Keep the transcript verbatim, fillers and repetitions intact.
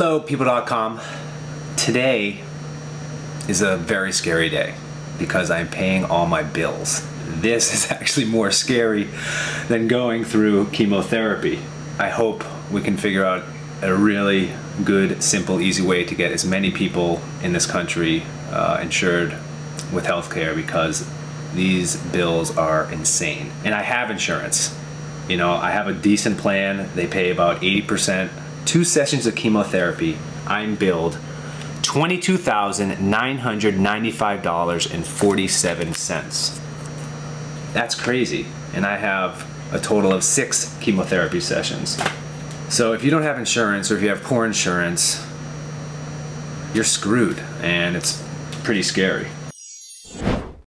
Hello, people dot com. Today is a very scary day because I'm paying all my bills. This is actually more scary than going through chemotherapy. I hope we can figure out a really good, simple, easy way to get as many people in this country uh, insured with healthcare, because these bills are insane. And I have insurance. You know, I have a decent plan. They pay about eighty percent. Two sessions of chemotherapy, I'm billed twenty-two thousand nine hundred ninety-five dollars and forty-seven cents. That's crazy. And I have a total of six chemotherapy sessions. So if you don't have insurance, or if you have poor insurance, you're screwed, and it's pretty scary.